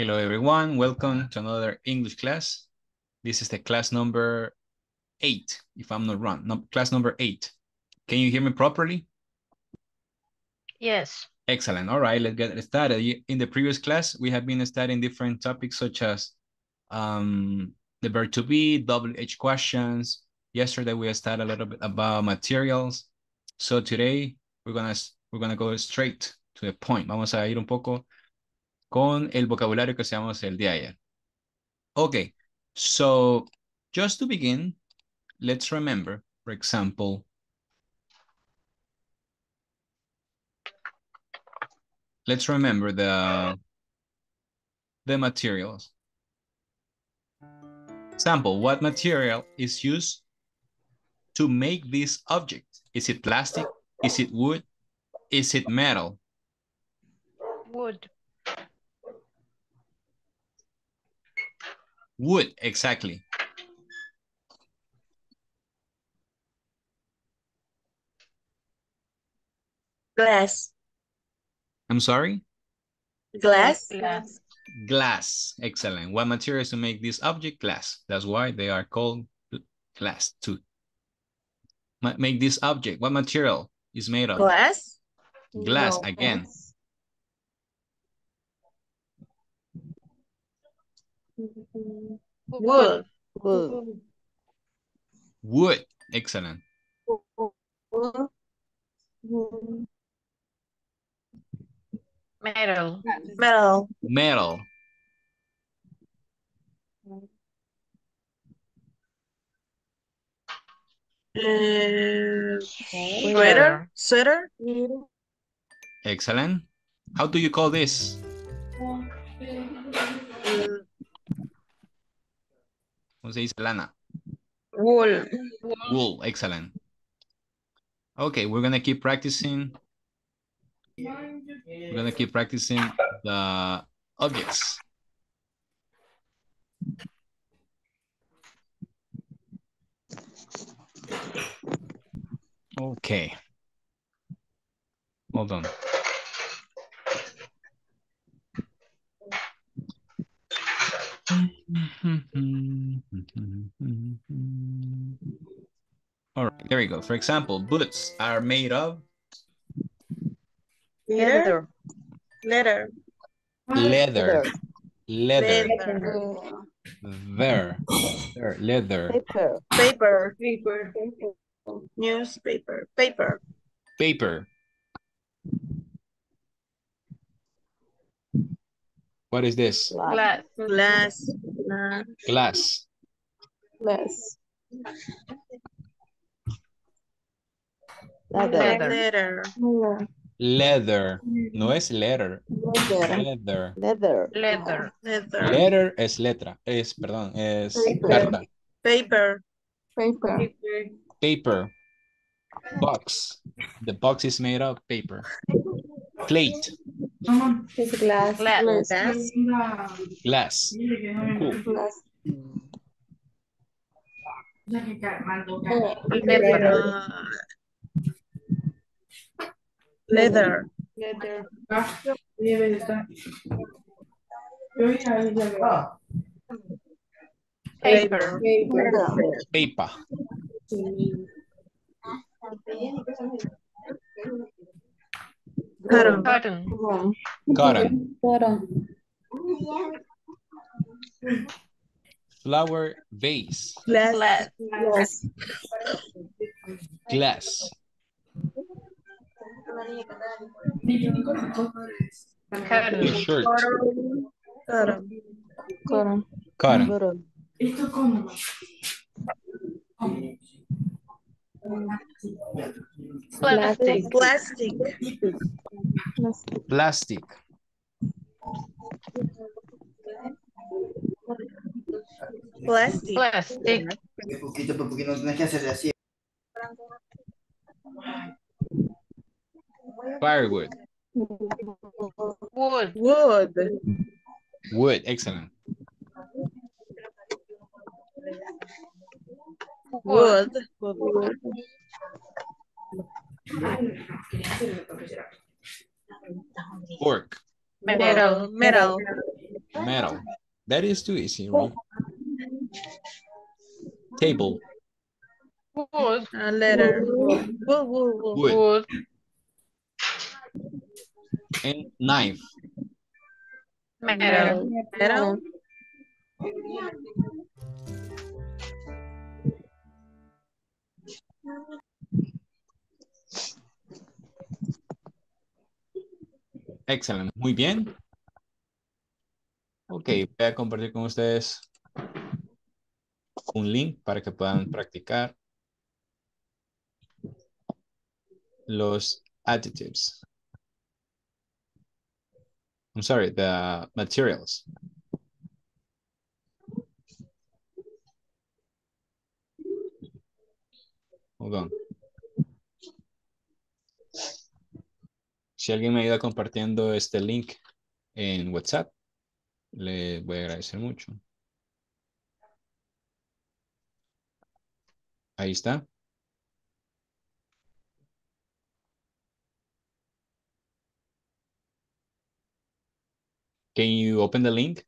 Hello everyone, welcome to another English class. This is the class number 8, if I'm not wrong. No, class number 8. Can you hear me properly? Yes. Excellent. All right, let's get started. In the previous class, we have been studying different topics such as the verb to be, WH questions. Yesterday we started a little bit about materials. So today we're gonna go straight to the point. Vamos a ir un poco con el vocabulario que usamos el día de ayer. Okay, so just to begin, let's remember, for example, let's remember the materials. Example, what material is used to make this object? Is it plastic? Is it wood? Is it metal? Wood. Wood, exactly. Glass. I'm sorry? Glass. Glass. Glass, excellent. What materials to make this object? Glass. That's why they are called glass too. Make this object. What material is made of? Glass. Glass, no, again. Glass. Wood. Wood. Wood. Excellent. Metal. Metal. Metal. Sweater. Sweater. Excellent. How do you call this? ¿Cómo se dice lana? Wool. Wool, excellent. Okay, we're going to keep practicing. We're going to keep practicing the objects. Okay. Hold on. All right, there we go. For example, boots are made of leather. Leather. Leather. Leather. Leather. Leather. Paper. Paper. Paper. Newspaper. Paper. Paper. What is this? Glass. Glass. Glass. Glass. Leather. Leather. No es letter. Leather. Leather. Leather. Letter es letra. Es, perdón, es carta. Paper. Paper. Paper. Box. The box is made of paper. Plate. It's glass. Glass. Glass. Glass. Cool. Glass. Leather. Leather. Paper. Paper. Cotton. Cotton. Cotton. Cotton. Flower vase. Glass. Glass. Glass. Cotton. Shirt. Cotton. Cotton. Cotton. Plastic. Plastic. Plastic. Plastic. Plastic. Firewood. Wood. Wood. Wood. Excellent. Wood. Wood. Fork. Metal. Metal. metal. That is too easy, right? Table. Wood. A letter. Wood. Wood. And knife. Metal. Metal. Excelente, muy bien. Ok, voy a compartir con ustedes un link para que puedan practicar los adjectives. I'm sorry, the materials. Hold on. Si alguien me ayuda compartiendo este link en WhatsApp, les voy a agradecer mucho. Ahí está. Can you open the link?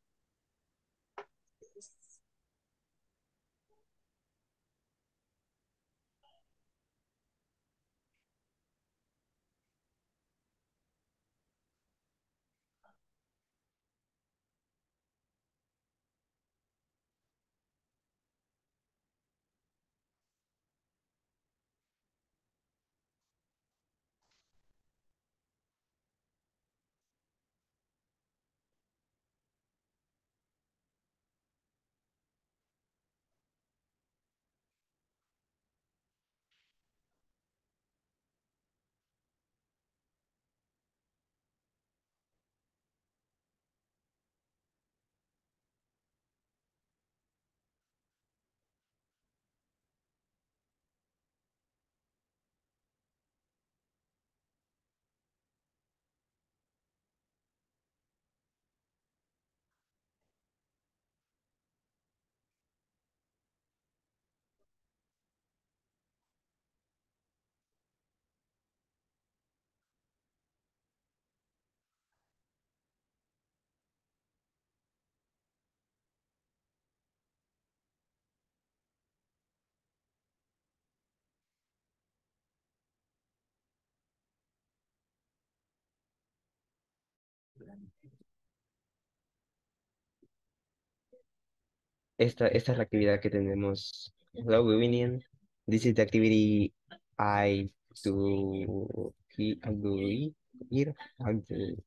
Esta es la actividad que tenemos. Hello, good evening. This is the activity I do here.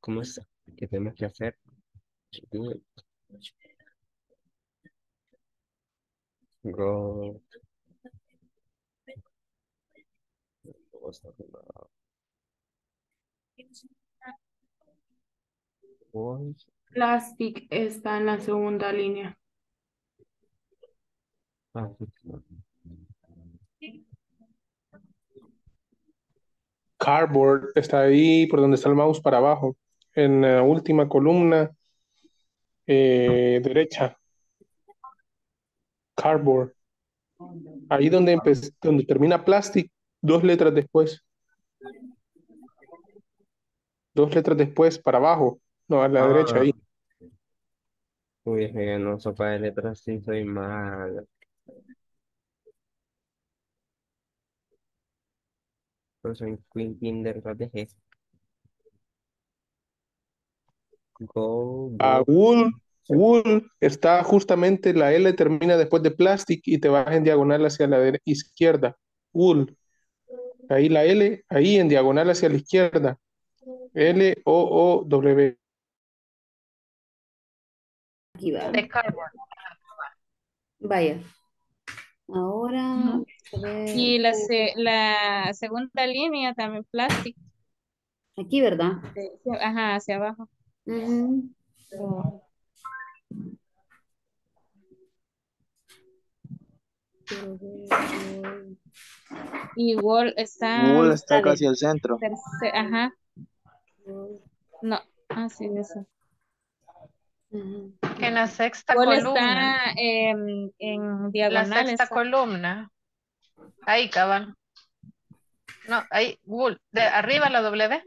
¿Cómo es que tenemos que hacer? Go. Plastic está en la segunda línea. Cardboard está ahí por donde está el mouse para abajo, en la última columna derecha. Cardboard. Ahí donde, donde termina plastic, dos letras después. Dos letras después para abajo. No, a la derecha ahí. Uy, no, sopa de letras, sí, soy mal. No soy Queen Kinder, no dejé. Go. A wool, wool está justamente la L termina después de plastic y te vas en diagonal hacia la izquierda. Wool. Ahí la L, ahí en diagonal hacia la izquierda. L-O-O-W. De cardboard. Vaya. Ahora. Y la segunda línea también, plástico. Aquí, ¿verdad? Ajá, hacia abajo. Y wall está. Wall está casi al centro. Ajá. No, así es. En la sexta columna. Está en diagonal. La sexta columna. Ahí, cabal. No, ahí, wool. De arriba la W.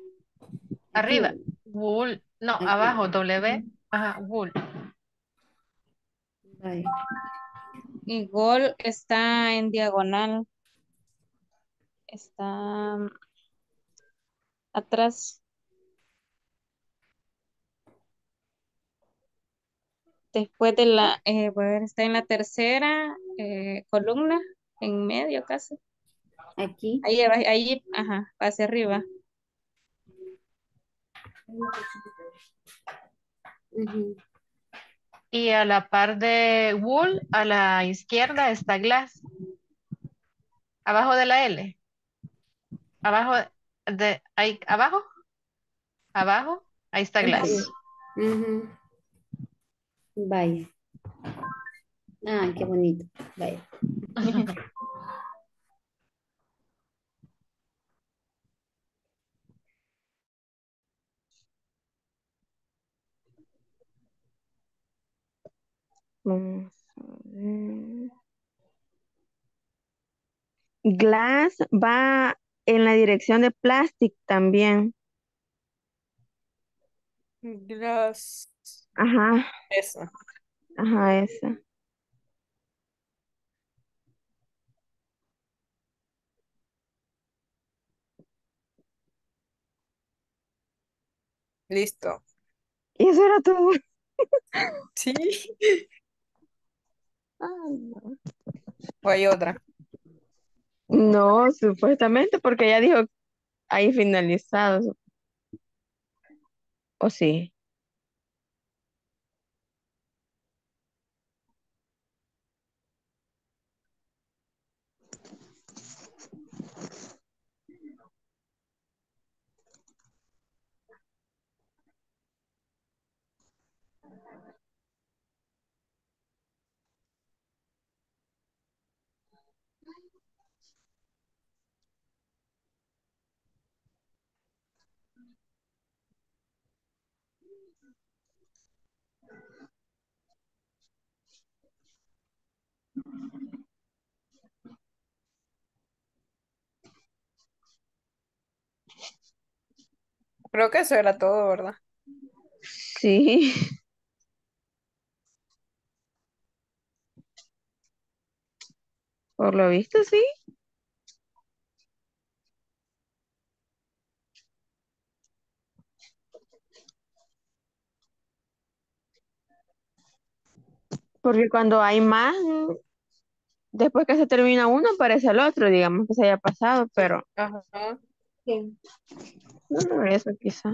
Arriba, wool. No, abajo, W. Ajá, wool. Right. Y gol está en diagonal. Está atrás. Después de la, está en la tercera columna, en medio casi. Aquí. Ahí, ajá, hacia arriba. Uh-huh. Y a la par de wool, a la izquierda está glass. Abajo de la L. Abajo de, ahí, abajo. Abajo, ahí está glass. Uh-huh. Vaya. Ah, qué bonito. Vaya. Vamos a ver. Glass va en la dirección de plastic también. Glass. Ajá. Esa. Ajá, esa. Listo. ¿Y eso era todo? Sí. Ay, no. ¿O hay otra? No, supuestamente, porque ella dijo ahí finalizado. ¿O sí? Creo que eso era todo, ¿verdad? Sí. Por lo visto, sí. Porque cuando hay más, después que se termina uno, aparece el otro, digamos que se haya pasado, pero... Ajá. Sí. No, eso quizá.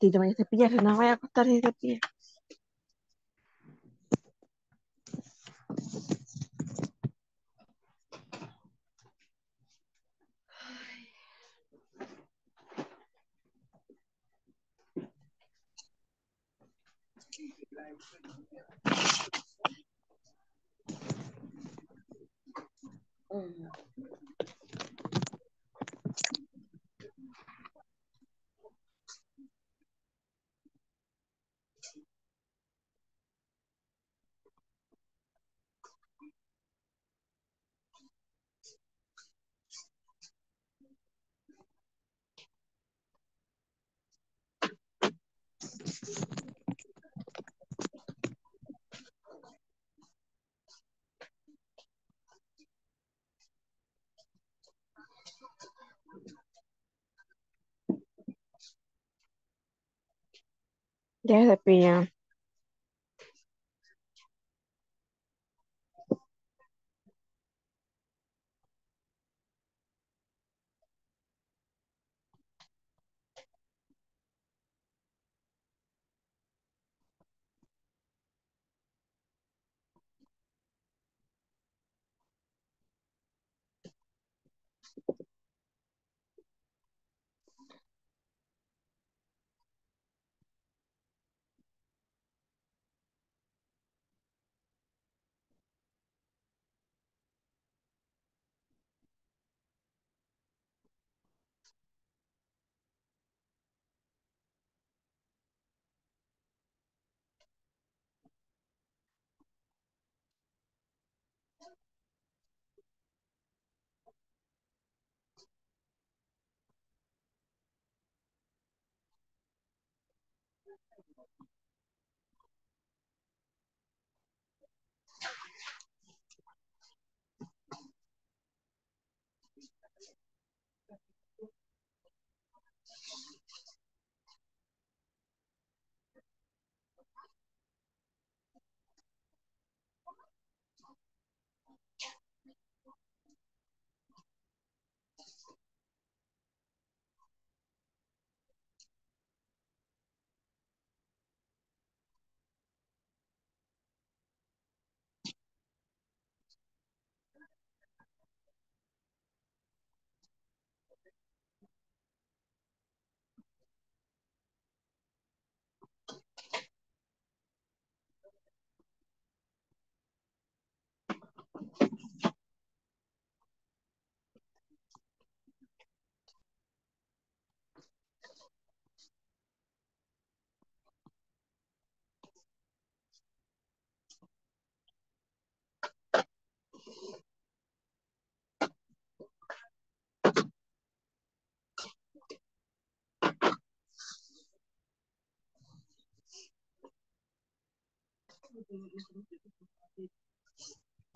Tito, vaya a cepillar, no voy a acostar de cepillar. Ya se pilla.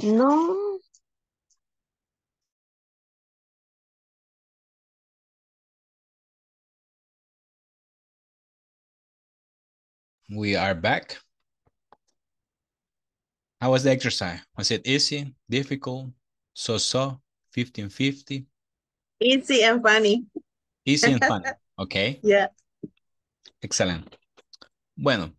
No. We are back. How was the exercise? Was it easy, difficult, so-so, 50-50? Easy and funny. Easy and funny, okay. Yeah. Excellent. Bueno.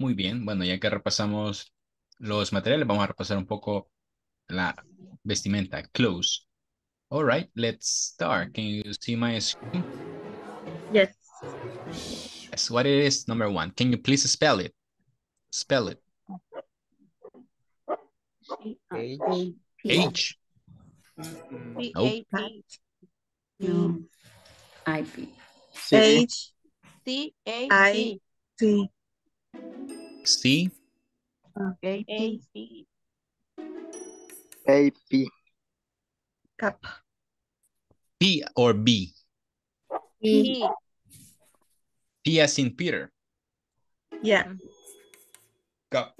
Muy bien, bueno, ya que repasamos los materiales, vamos a repasar un poco la vestimenta, clothes. All right, let's start. Can you see my screen? Yes. Yes, what it is, number one. Can you please spell it? Spell it. H. P-A-T-U-I-P. H-C-A-T. C A P cup P or B P P as in Peter. Yeah. Cup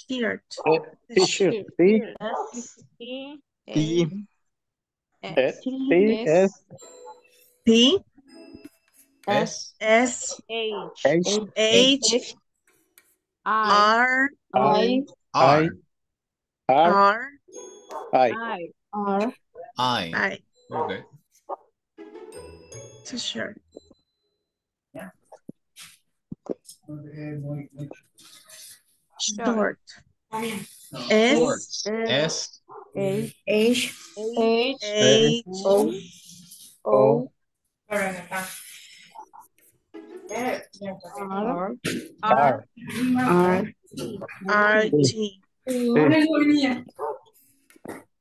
T-shirt P S H I. Okay. T-shirt. Yeah. Short. S H O R-T.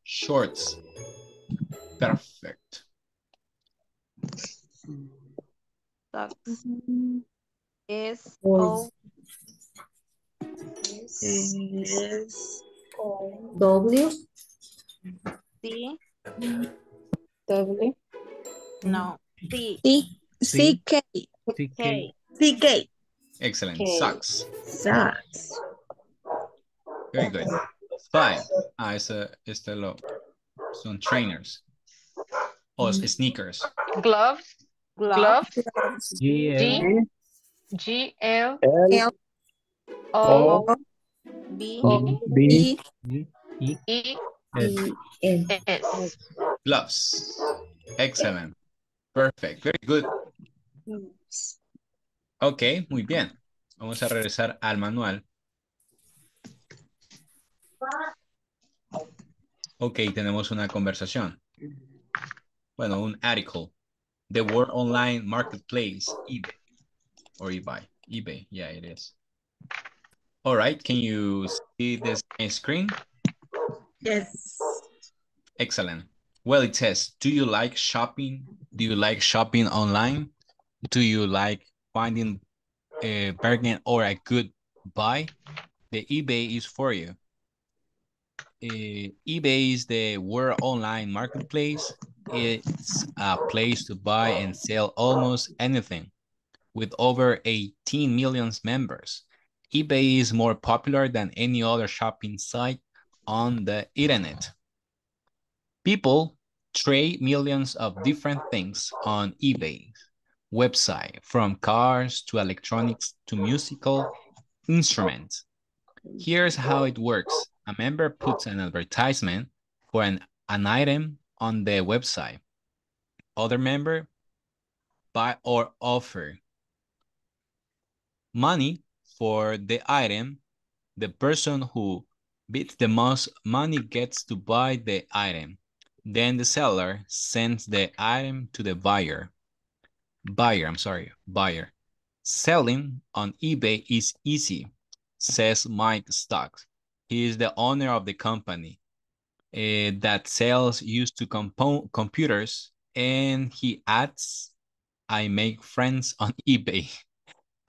Shorts. Perfect. Socks. S-O-W-C-W. No. C-K. Excellent. K. Socks. Very good. 5. Ah, it's the low. Some trainers. Oh, sneakers. Gloves. G-L-O-V-E-S. Gloves. Excellent. Perfect. Very good. Ok, muy bien. Vamos a regresar al manual. Ok, tenemos una conversación. Bueno, un article. The World Online Marketplace, eBay. Or eBay. eBay, yeah, it is. All right, can you see this screen? Yes. Excellent. Well, it says, do you like shopping? Do you like shopping online? Do you like finding a bargain or a good buy? The eBay is for you. eBay is the world online marketplace. it's a place to buy and sell almost anything. With over 18 million members, eBay is more popular than any other shopping site on the internet. People trade millions of different things on eBay's website, from cars to electronics to musical instruments. Here's how it works. A member puts an advertisement for an item on the website. Other member buy or offer money for the item. The person who bids the most money gets to buy the item. Then the seller sends the item to the buyer. Selling on eBay is easy, says Mike Stocks. He is the owner of the company that sells used to computers, and he adds, "I make friends on eBay.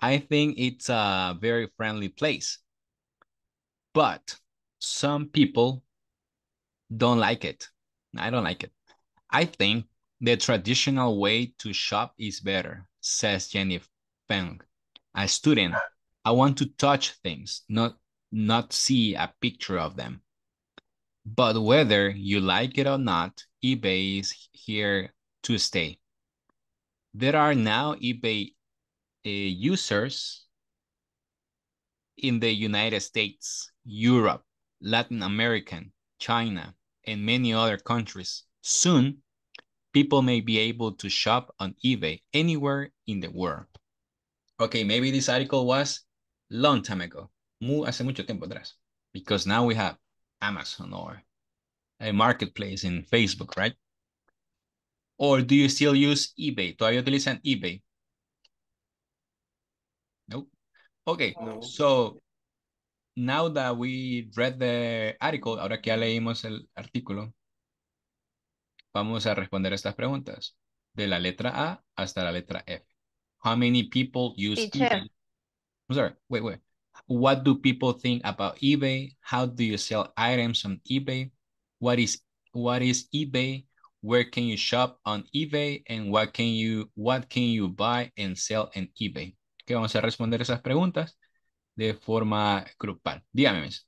I think it's a very friendly place, but some people don't like it. I don't like it. I think the traditional way to shop is better," says Jenny Feng, a student. "I want to touch things, not see a picture of them. But whether you like it or not, eBay is here to stay." There are now eBay users in the United States, Europe, Latin America, China, and many other countries. Soon, people may be able to shop on eBay anywhere in the world. Okay, maybe this article was long time ago, hace mucho tiempo atrás, because now we have Amazon or a marketplace in Facebook, right? Or do you still use eBay? ¿Todavía utilizan eBay? Nope. Okay, no. So now that we read the article, ahora que ya leímos el artículo, vamos a responder estas preguntas de la letra A hasta la letra F. How many people use eBay? I'm sorry, wait. What do people think about eBay? How do you sell items on eBay? What is eBay? Where can you shop on eBay? And what can you buy and sell on eBay? Que vamos a responder esas preguntas de forma grupal. Dígame, Miss.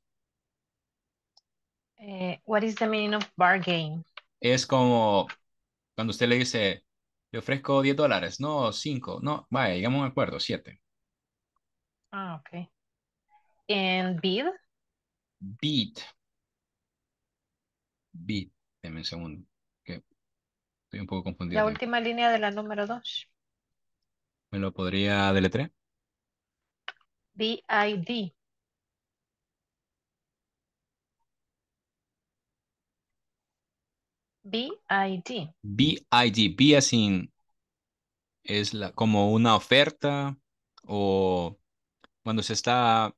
What is the meaning of bargain? Es como cuando usted le dice, le ofrezco $10, no 5, no, vaya, llegamos a un acuerdo, 7. Ah, ok. And bid? Bid. Deme un segundo, que estoy un poco confundido. La última línea de la número 2. ¿Me lo podría deletrear? B-I-D. B-I-D. B-I-D. B as in, es como una oferta o cuando se está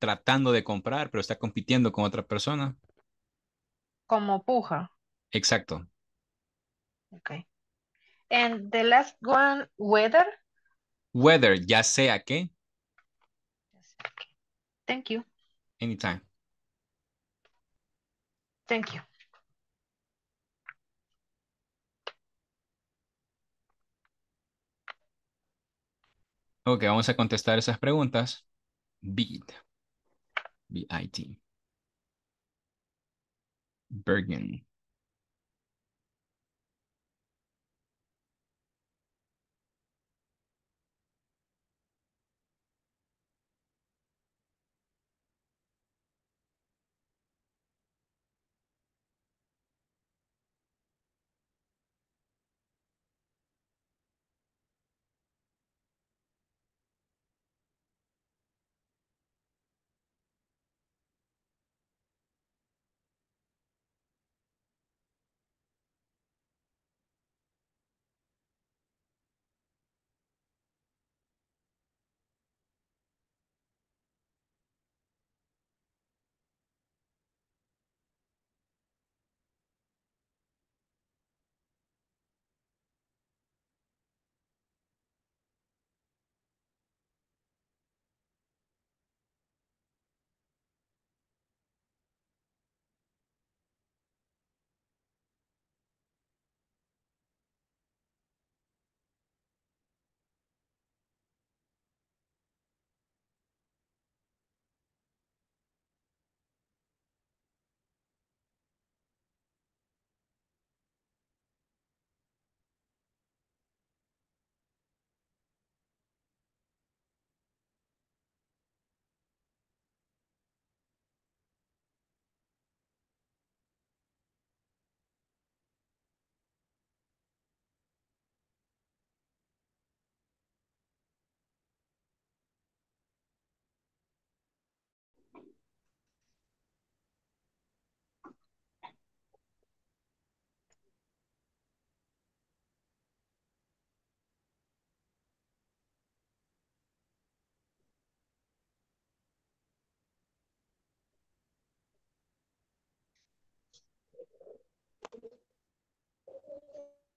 tratando de comprar, pero está compitiendo con otra persona. Como puja. Exacto. Okay. And the last one, weather. Weather, ya sea que. Thank you. Anytime. Thank you. Ok, vamos a contestar esas preguntas. Bid. B-I-T. Bergen.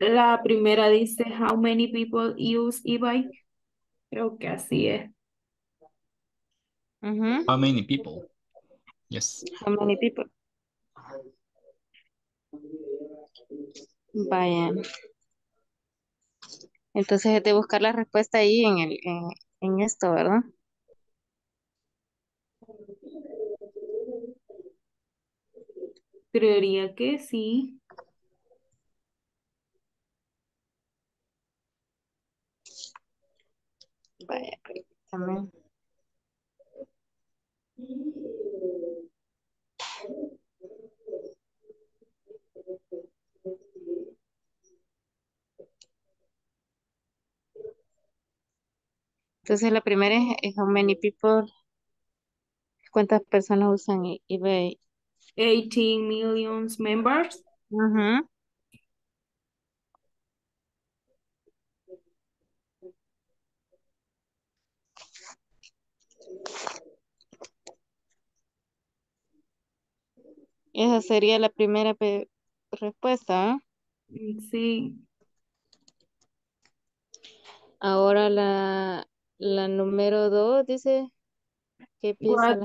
La primera dice, how many people use eBay? Creo que así es. Uh-huh. How many people? Yes. How many people? Vaya. Entonces es de buscar la respuesta ahí en el en esto, ¿verdad? Creería que sí. Vaya, permítame. Entonces la primera es how many people, ¿cuántas personas usan eBay? 18 million members. Uh-huh. Esa sería la primera respuesta, ¿eh? Sí. Ahora la número 2 dice que piensa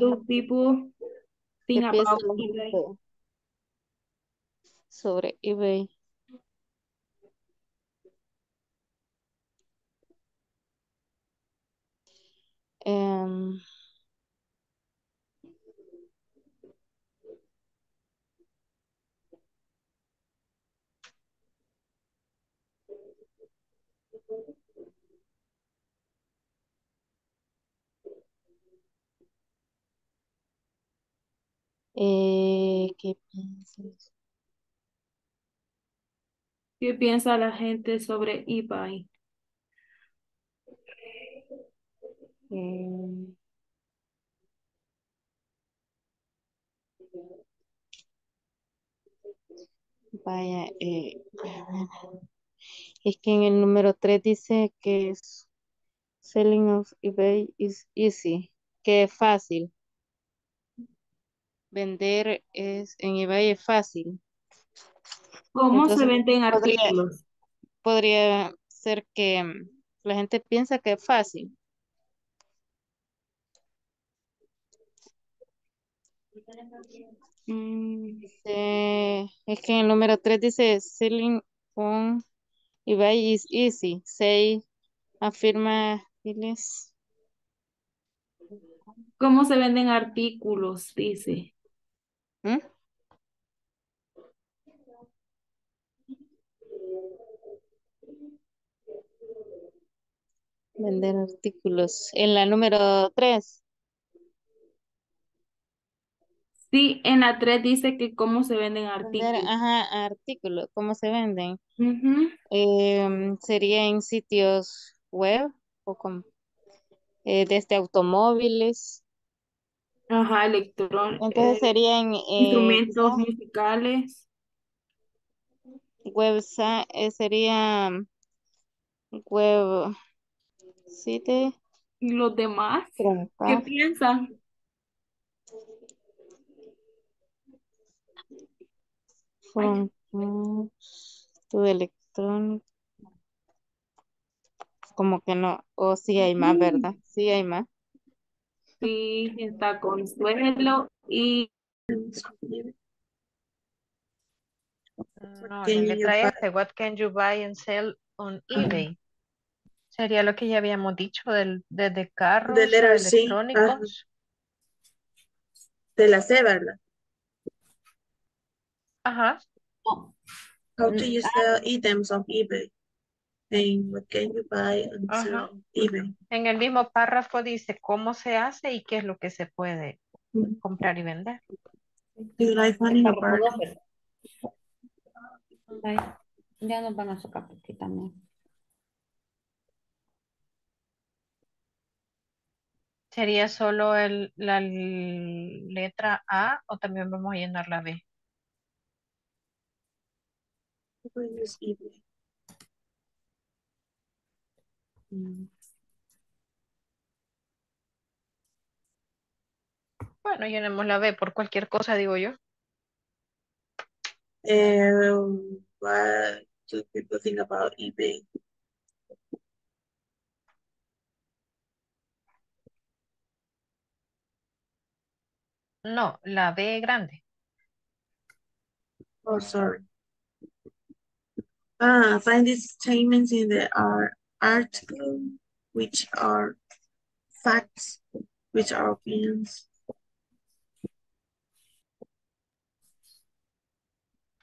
sobre eBay. ¿Qué piensas? ¿Qué piensa la gente sobre eBay? Vaya, es que en el número 3 dice que es selling of eBay is easy, que es fácil. Vender en eBay es fácil. ¿Cómo entonces se venden artículos? Podría ser que la gente piensa que es fácil. Es que en el número 3 dice selling on eBay is easy. Say, afirma, diles. ¿Cómo se venden artículos? Dice. ¿Mm? Vender artículos. En la número 3. Sí, en la 3 dice que cómo se venden artículos. Ajá, artículos, cómo se venden. Uh-huh. Sería en sitios web o con, desde automóviles. Ajá, electrónicos. Entonces serían instrumentos musicales. Website, sería web site. ¿Y los demás? ¿Qué piensan? Tu electrónico como que no, o sí hay más, ¿verdad? Sí hay más. Sí, está Consuelo y no, la letra S, what can you buy and sell on eBay? Sería lo que ya habíamos dicho desde carros, de electrónicos. De la C, ¿verdad? Ajá. Oh. How to use the items on eBay. And what can you buy on eBay. En el mismo párrafo dice cómo se hace y qué es lo que se puede comprar y vender. Do you like money in a bargain? Ya nos van a sacar aquí también. ¿Sería solo la letra A o también vamos a llenar la B? Bueno, llenemos la B por cualquier cosa, digo yo. So the good thing about eBay. No, la B grande. Oh, sorry. Find these statements in the article, which are facts, which are opinions.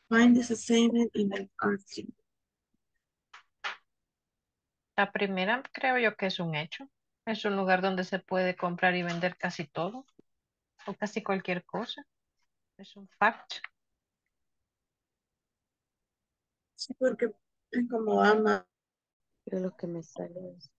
Find this statement in the article. La primera creo yo que es un hecho. Es un lugar donde se puede comprar y vender casi todo o casi cualquier cosa. Es un fact. Sí, porque es como ama. Pero lo que me sale es...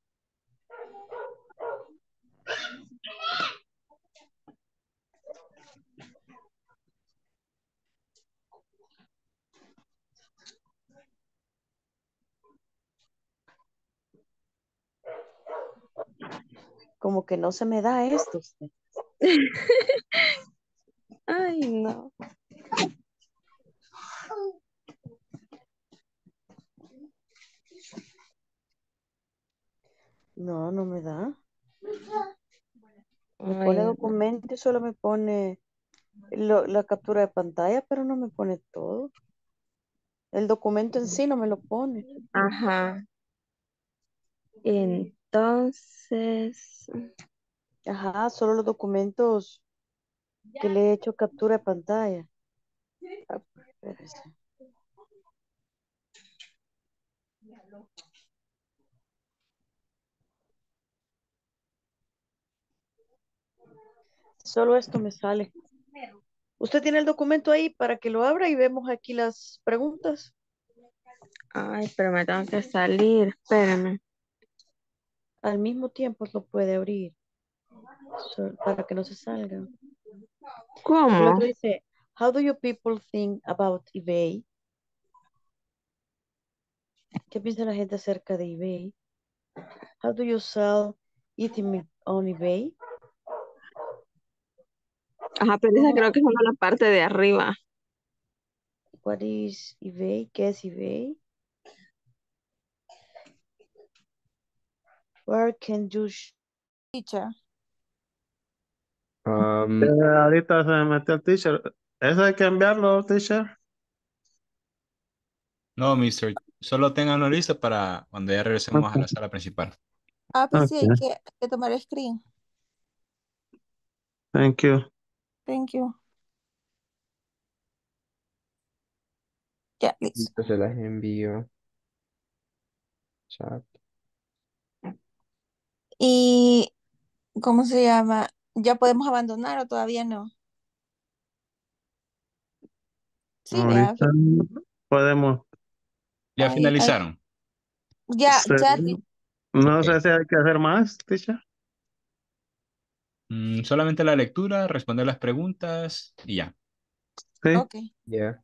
Como que no se me da esto. Ay, no. No, no me da. Me pone documento y solo me pone la captura de pantalla, pero no me pone todo. El documento en sí no me lo pone. Ajá. Entonces... Ajá, solo los documentos que le he hecho captura de pantalla. Ah, espérese. Solo esto me sale. ¿Usted tiene el documento ahí para que lo abra y vemos aquí las preguntas? Ay, pero me tengo que salir, espérame. Al mismo tiempo lo puede abrir. Para que no se salga. ¿Cómo? Dice, how do you people think about eBay? ¿Qué piensa la gente acerca de eBay? How do you sell it on eBay? Ajá, pero esa creo que es una la parte de arriba. What is eBay? ¿Qué es eBay? Where can you teacher? Ahorita se me metió el teacher. ¿Eso hay que enviarlo, teacher? No, mister. Solo tenganlo listo para cuando ya regresemos a la sala principal. Ah, pues sí, hay que tomar el screen. Thank you. Thank you. Ya, listo. Se las envío. Chat. ¿Y cómo se llama? ¿Ya podemos abandonar o todavía no? Sí, ya. Podemos. ¿Ya finalizaron? Ay. Ya, Charlie. No sé si hay que hacer más, Tisha. Solamente la lectura, responder las preguntas y ya. Sí. Ok. Yeah.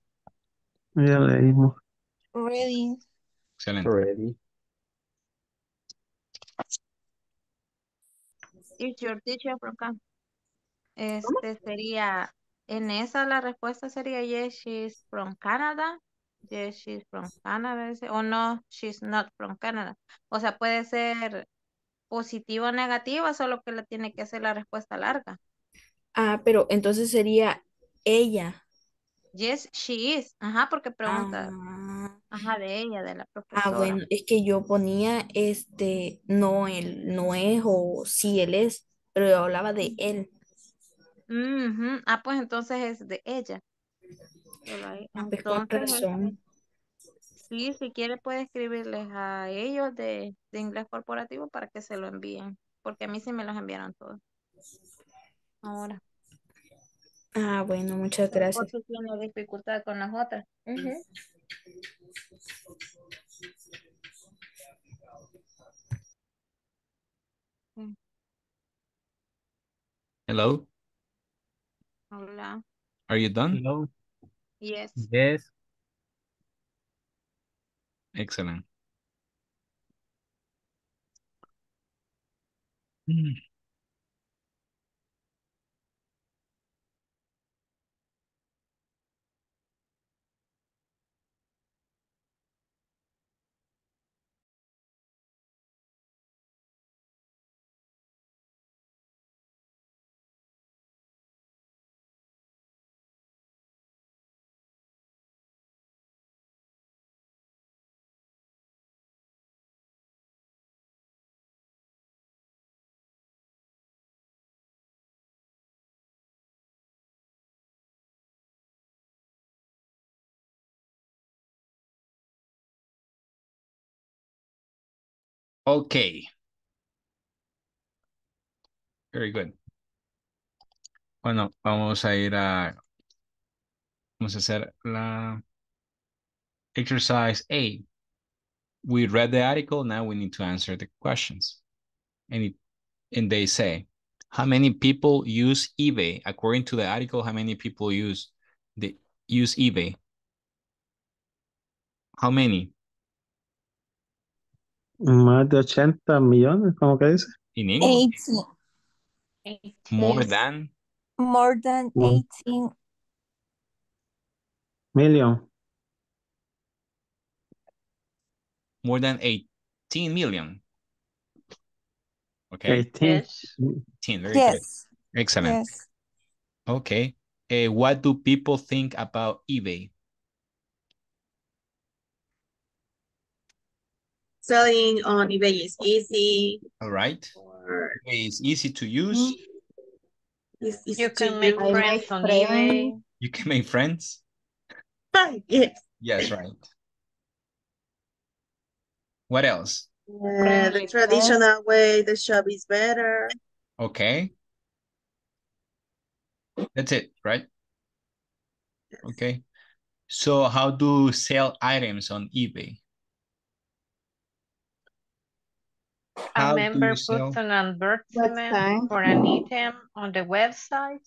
Ya leímos. Ready. Excelente. Ready. Your teacher from acá. Este sería, en esa la respuesta sería yes, she's from Canada. Yes, she's from Canada. O no, she's not from Canada. O sea, puede ser positiva o negativa, solo que la tiene que hacer la respuesta larga. Ah, pero entonces sería ella. Yes, she is. Ajá, porque pregunta. Ajá, de ella, de la profesora. Ah, bueno, es que yo ponía no, él no es o sí él es, pero yo hablaba de él. Uh-huh. Ah, pues entonces es de ella. Ah, pues con razón. Sí, si quiere puede escribirles a ellos de inglés corporativo para que se lo envíen, porque a mí sí me los enviaron todos. Ahora. Ah, bueno, muchas gracias. Por tiene dificultad con las otras. Uh-huh. Hello. Hola. Are you done? Hello. Yes. Yes. Excellent. Okay. Very good. Bueno, vamos a ir a... Vamos a hacer la... Exercise A. We read the article, now we need to answer the questions. And they say, how many people use eBay? According to the article, how many people use eBay? How many? Más de 80 millones, ¿cómo que dice? In English? 18. More than? More than 18 million. More than 18 million. Okay. 18. Very good. Excellent. Yes. Okay. What do people think about eBay? Selling on eBay is easy. All right. eBay is easy to use. You can make friends on eBay. You can make friends? Yes. Yes, right. What else? The traditional way, the shop is better. Okay. That's it, right? Yes. Okay. So how do sell items on eBay? A member puts an advertisement for an item on the website,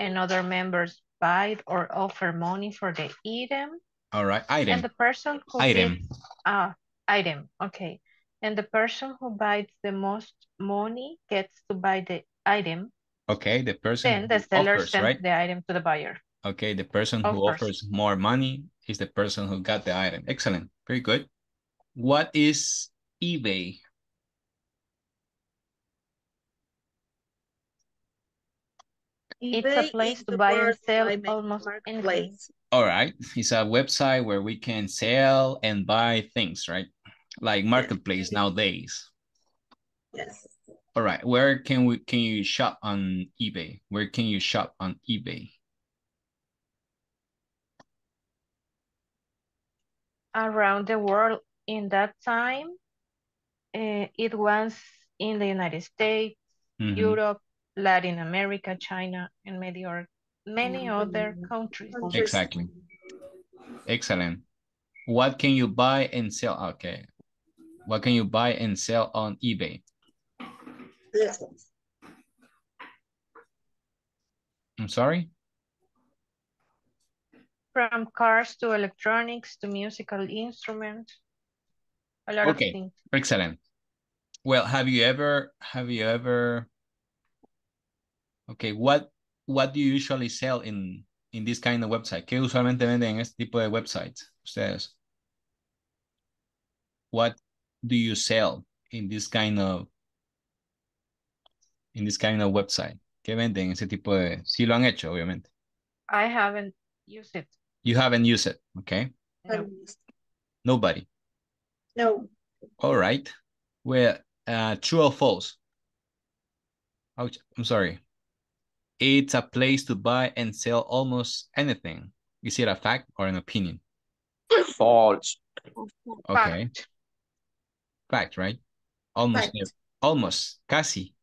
and other members buy or offer money for the item. All right, item. And the person who buys the most money gets to buy the item. Okay, the person. Then the seller sends the item to the buyer. Okay, the person who offers more money is the person who got the item. Excellent, very good. What is eBay? It's a place to buy and sell almost anything. All right. It's a website where we can sell and buy things, right? Like marketplace nowadays. Yes. All right. Where can you shop on eBay? Where can you shop on eBay? Around the world in that time. It was in the United States, Europe, Latin America, China, and many other countries. Exactly. Excellent. What can you buy and sell? Okay. What can you buy and sell on eBay? Yes. I'm sorry? From cars to electronics to musical instruments. A lot of things. Excellent. Well, have you ever okay, what do you usually sell in this kind of website? ¿Qué usualmente venden en este tipo de websites ustedes? What do you sell in this kind of website? ¿Qué venden en ese tipo de? Sí lo han hecho, obviamente. I haven't used it. You haven't used it, okay? No. Nobody. No. All right. Well, true or false? Ouch, I'm sorry. It's a place to buy and sell almost anything. Is it a fact or an opinion? False. Okay. Fact, right? Almost. Fact. Almost. Casi.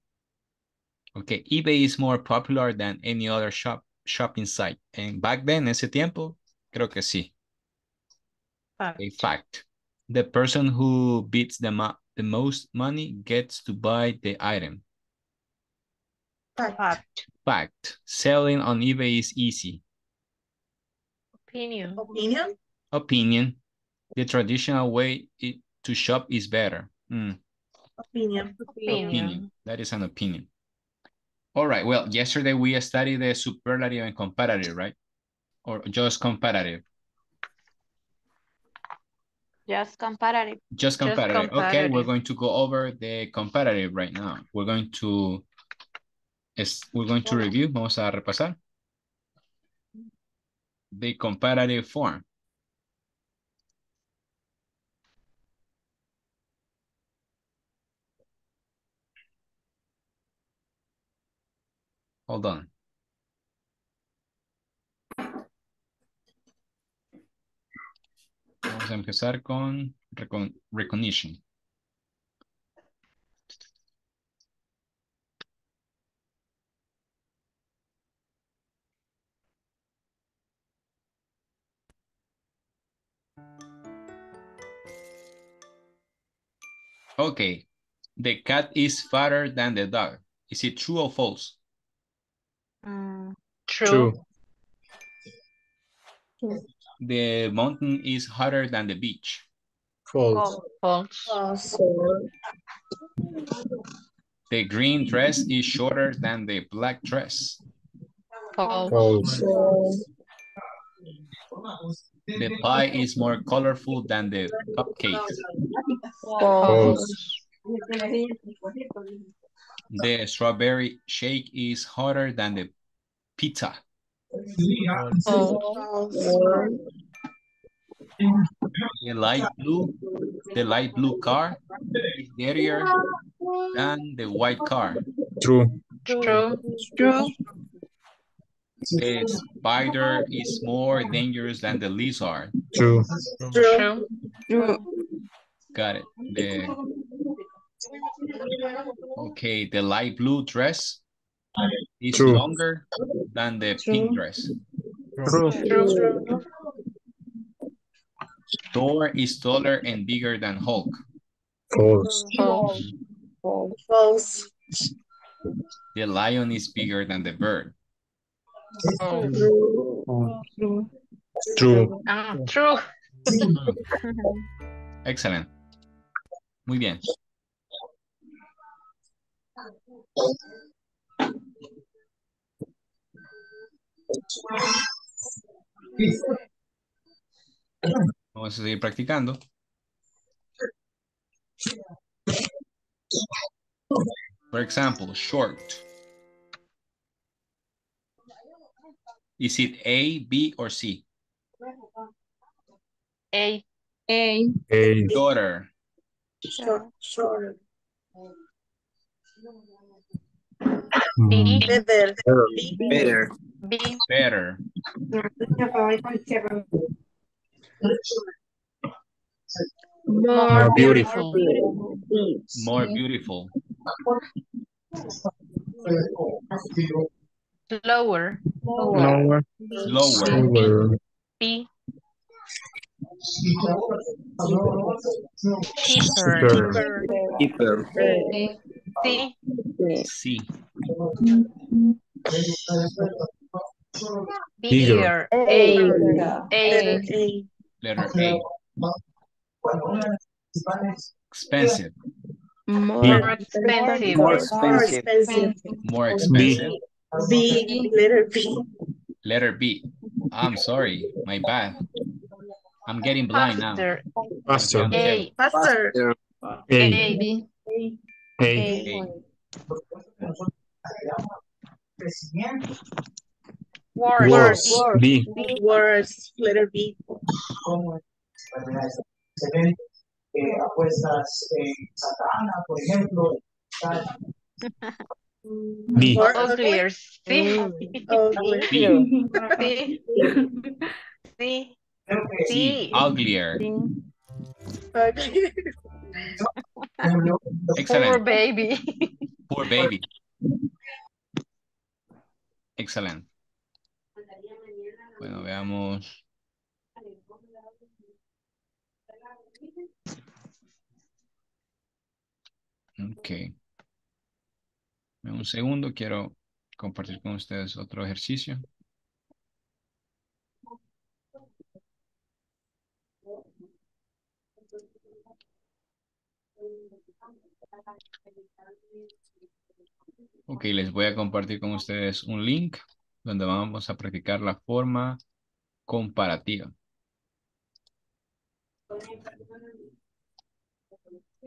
Okay. eBay is more popular than any other shopping site. And back then, ese tiempo, creo que sí. Fact. A fact. The person who bids the most money gets to buy the item. Fact. Fact. Selling on eBay is easy. Opinion. Opinion. Opinion. The traditional way to shop is better. Mm. Opinion. Opinion. Opinion. That is an opinion. All right. Well, yesterday we studied the superlative and comparative, right? Or just comparative? Just comparative. Just comparative. Just comparative. Okay, we're going to go over the comparative right now. We're going to review, vamos a repasar. The comparative form. Hold on. Vamos a empezar con recognition. Okay, the cat is fatter than the dog. Is it true or false? True. The mountain is hotter than the beach. False. False. The green dress is shorter than the black dress. False. The pie is more colorful than the cupcake. False. The strawberry shake is hotter than the pizza. False. The light blue car is dirtier than the white car. True. The spider is more dangerous than the lizard. True. Got it. Okay, the light blue dress is longer than the pink dress. True. Thor is taller and bigger than Hulk. False. The lion is bigger than the bird. True. Excellent. Muy bien. Vamos a seguir practicando. For example, short. Is it A, B, or C? A. Shorter. Shorter. Better. More beautiful. Lower. Cheaper. C. Bigger. A. Letter A. Expensive. More expensive. B. Letter B. I'm sorry, my bad. I'm getting blind now. Faster. Worse. Letter B. Se ven apuestas en Santa Ana, por ejemplo. Uglier. Excellent. Poor baby. Excellent. Bueno, veamos. Ok. Un segundo, quiero compartir con ustedes otro ejercicio. Ok, les voy a compartir con ustedes un link donde vamos a practicar la forma comparativa.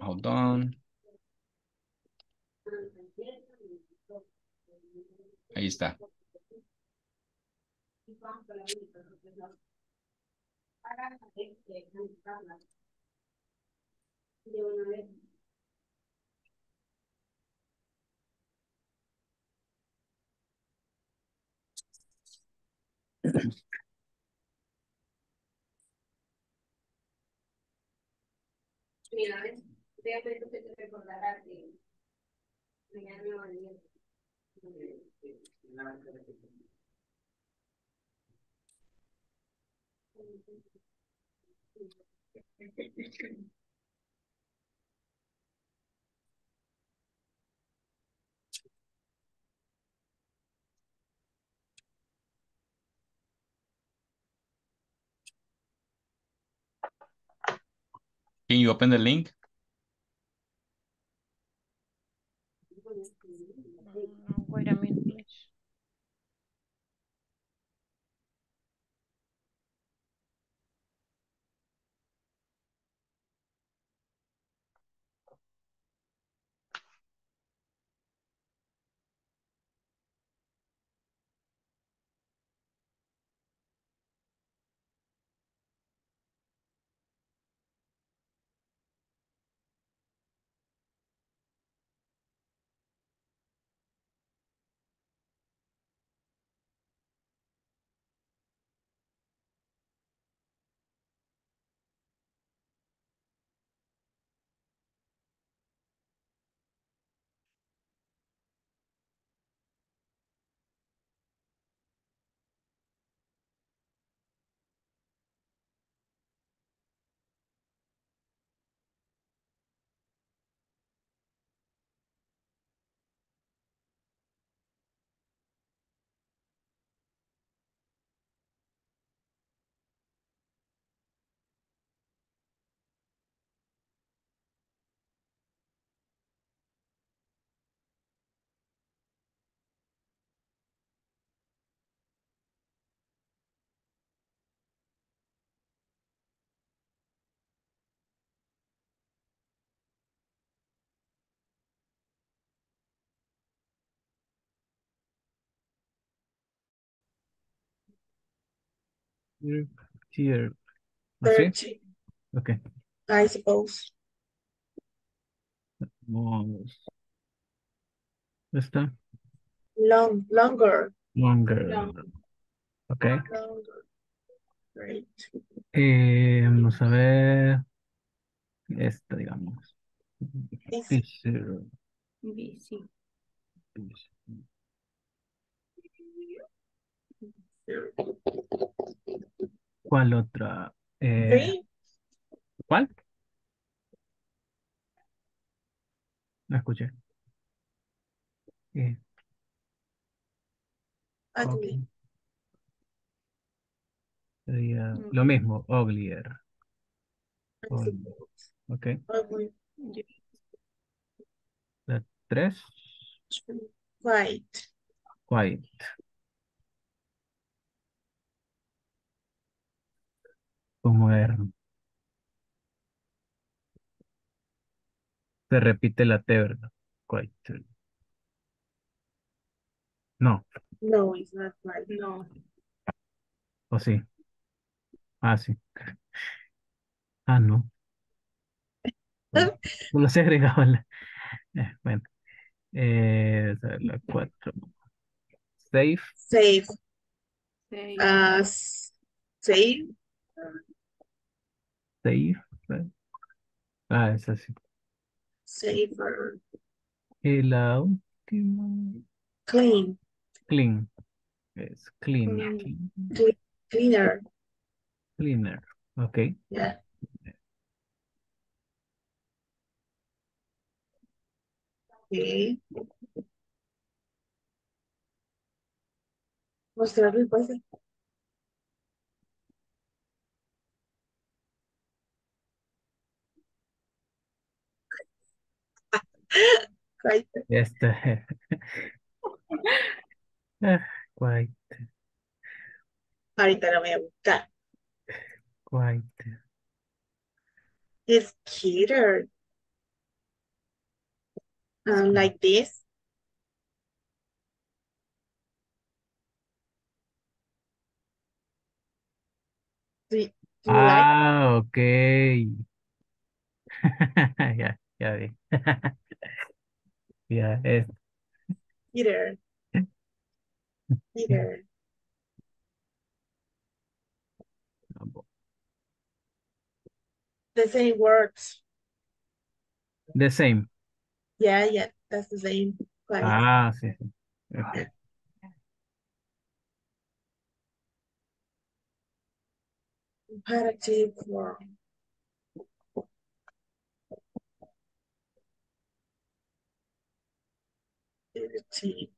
Hold on. Ahí está. Mira, déjame que te recordará que mañana me voy a Can you open the link? Wait a minute. Here. Okay. Okay. I suppose. This time? Longer. Okay. Longer. Great. Vamos a ver. Esta, digamos. Busy. ¿Cuál otra? ¿Cuál? No escuché. Okay. Sería lo mismo, uglier. Ok. La tres. Quiet. Moderno. Se repite la T, ¿verdad? Quite. No. No, it's not right. No. ¿O sí? Ah, sí. Ah, no. No se agregaba la... bueno. La 4. Safe. Safe. Save. Ah, es así. Saver. Y la última. Clean. Es clean. Cleaner. Ok. Yeah. Okay. Mostrarle el pase. Esta. Quite. Ahorita la voy a buscar. Quite. It's cuter. Like this. Do you like? Okay. Ya vi. Ya es. Peter. The same words. The same. Yeah, that's the same. Like, ah, sí. Okay. Comparative form. activity.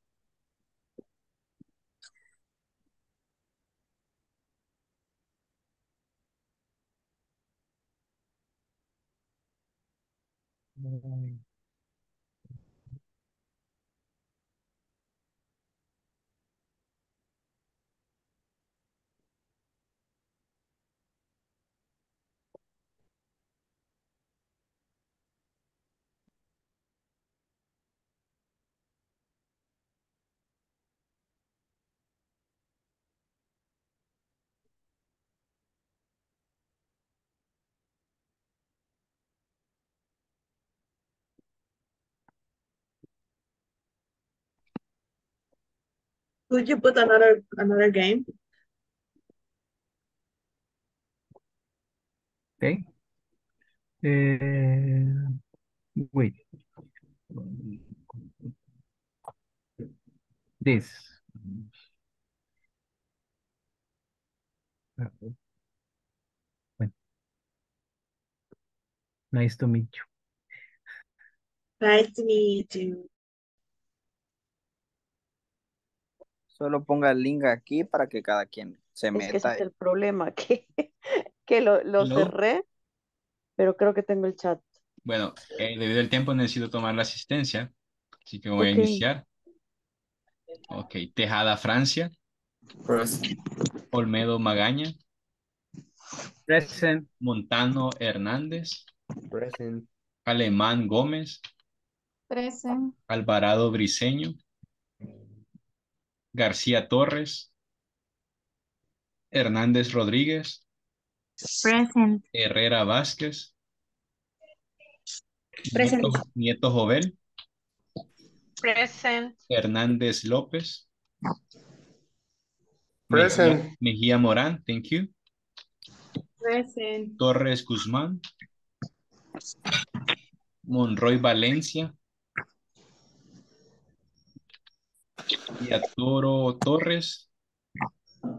Could you put another game? Okay. Wait. This. Nice to meet you. Nice to meet you. Solo ponga el link aquí para que cada quien se meta. Es que ese es el problema, que lo cerré, pero creo que tengo el chat. Bueno, debido al tiempo necesito tomar la asistencia, así que voy a iniciar. Ok, Tejada Francia. Present. Olmedo Magaña. Present. Montano Hernández. Present. Alemán Gómez. Present. Alvarado Briceño. García Torres. Hernández Rodríguez. Present. Herrera Vázquez. Present. Nieto Jovel. Present. Hernández López. Present. Mejía Morán, thank you. Present. Torres Guzmán. Monroy Valencia. Toro Torres.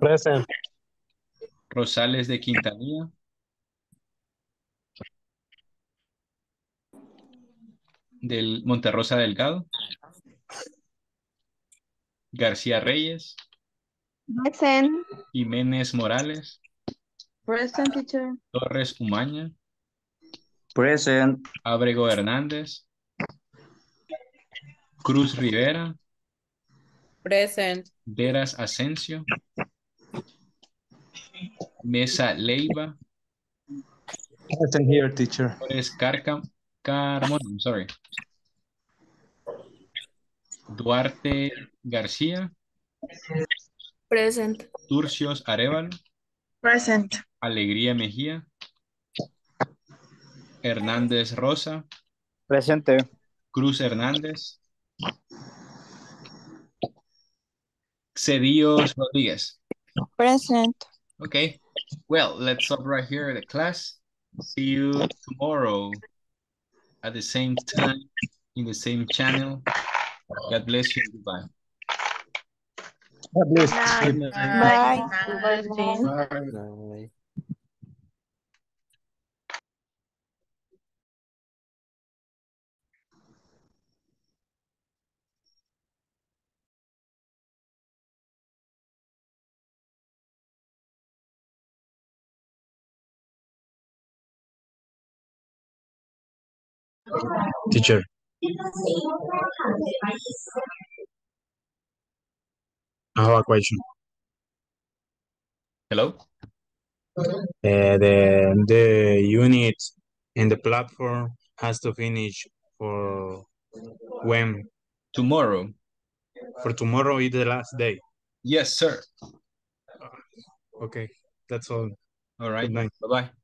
Present. Rosales de Quintanilla. Del Monterrosa Delgado. García Reyes. Present. Jiménez Morales. Present, teacher. Torres Umaña. Present. Ábrego Hernández. Cruz Rivera. Present. Deras Asensio. Mesa Leiva. Present here, teacher. Flores Carmona, I'm sorry. Duarte García. Present. Turcios Arevalo. Present. Alegría Mejía. Hernández Rosa. Presente. Cruz Hernández. Cedillos Rodríguez. Present. Okay. Well, let's stop right here at the class. See you tomorrow at the same time, in the same channel. God bless you. Goodbye. God bless you. Bye. Bye. Bye. Bye. Bye. Teacher. I have a question. Hello? The unit in the platform has to finish for when? Tomorrow. For tomorrow is the last day? Yes, sir. Okay, that's all. All right. Bye-bye.